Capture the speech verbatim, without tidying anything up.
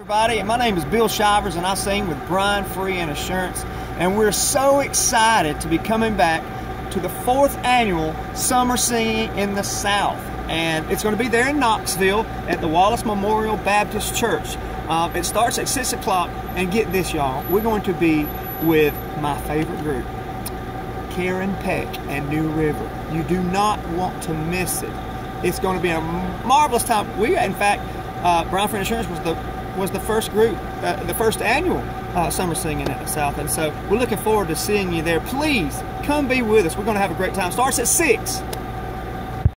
Everybody, my name is Bill Shivers and I sing with Brian Free and Assurance, and we're so excited to be coming back to the fourth annual Summer Singing in the South, and it's going to be there in Knoxville at the Wallace Memorial Baptist Church. Um, it starts at six o'clock, and get this, y'all, we're going to be with my favorite group, Karen Peck and New River. You do not want to miss it. It's going to be a marvelous time. We, in fact, uh, Brian Free and Assurance was the was the first group, uh, the first annual uh, Summer Singing at the South. And so we're looking forward to seeing you there. Please come be with us. We're going to have a great time. Starts at six.